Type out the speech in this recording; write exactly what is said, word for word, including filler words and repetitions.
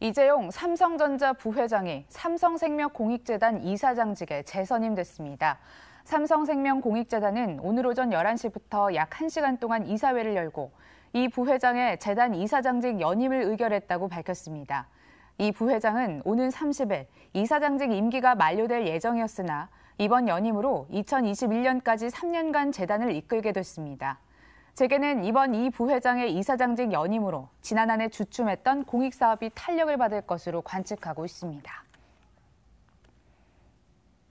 이재용 삼성전자 부회장이 삼성생명공익재단 이사장직에 재선임됐습니다. 삼성생명공익재단은 오늘 오전 열한 시부터 약 한 시간 동안 이사회를 열고 이 부회장의 재단 이사장직 연임을 의결했다고 밝혔습니다. 이 부회장은 오는 삼십 일 이사장직 임기가 만료될 예정이었으나 이번 연임으로 이천이십일 년까지 삼 년간 재단을 이끌게 됐습니다. 재계는 이번 이 부회장의 이사장직 연임으로 지난한 해 주춤했던 공익사업이 탄력을 받을 것으로 관측하고 있습니다.